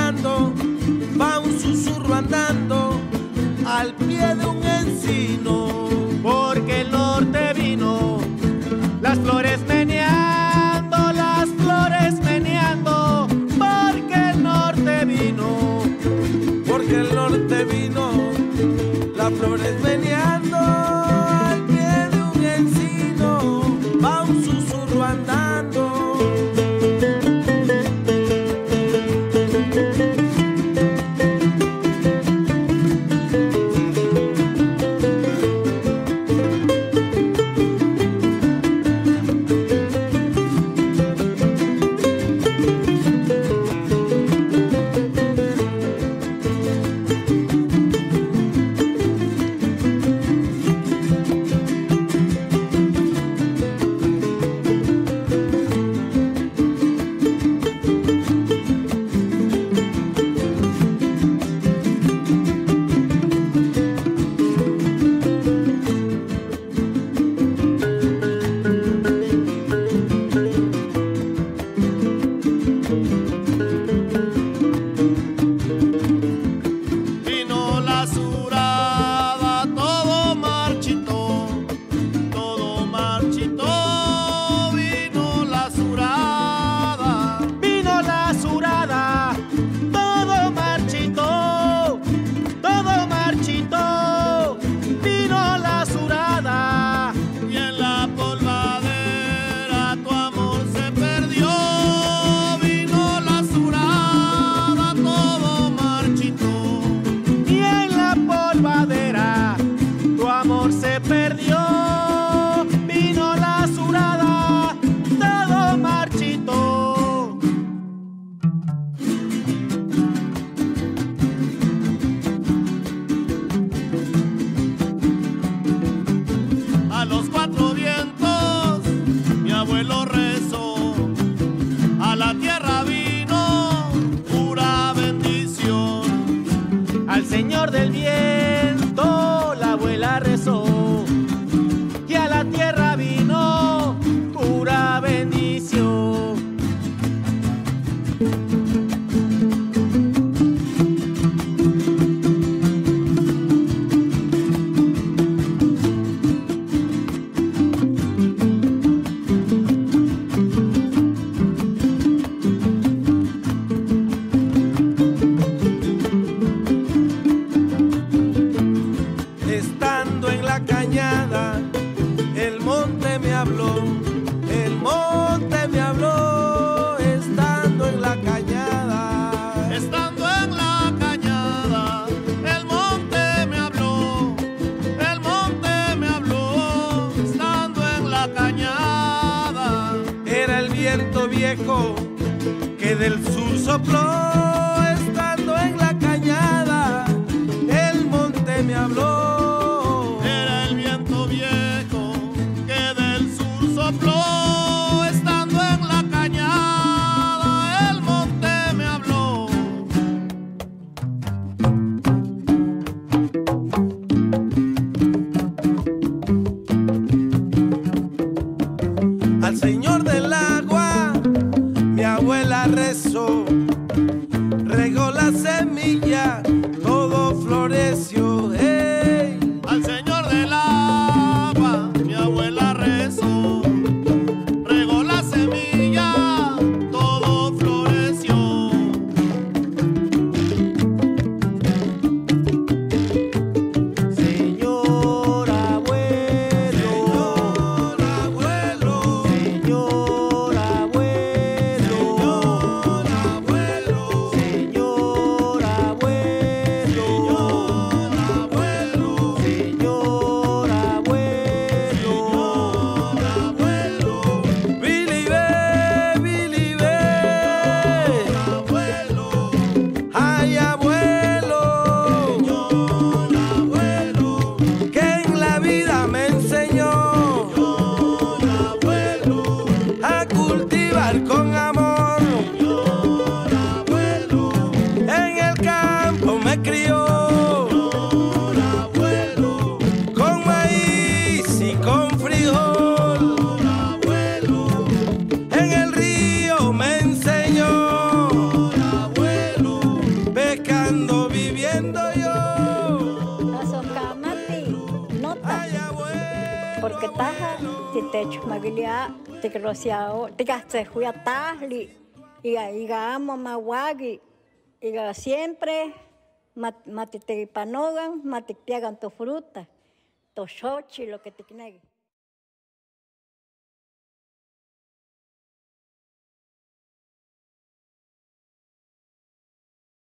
volando, va un susurro andando al pie de un encino, porque el norte vino, las flores meneando, las flores meneando, porque el norte vino, porque el norte vino, las flores meneando al pie de un encino, va un susurro andando. Señor del viento, la abuela rezó, y a la tierra vino pura bendición. Viejo que del sur sopló, estando en la cañada, el monte me habló. Era el viento viejo que del sur sopló, estando en la cañada, el monte me habló. Al señor del agua mi abuela rezó, regó la semilla, todo floreció. Hey. Al señor del agua mi abuela rezó, regó la semilla, todo floreció. Señor abuelo, señor abuelo, señor. Señor Abuelo. porque taja te techo maglia te crociao te gaste juia tajli y amo mawagi y siempre matitepanogan matiteagan tu fruta tu xochi lo que te knegui.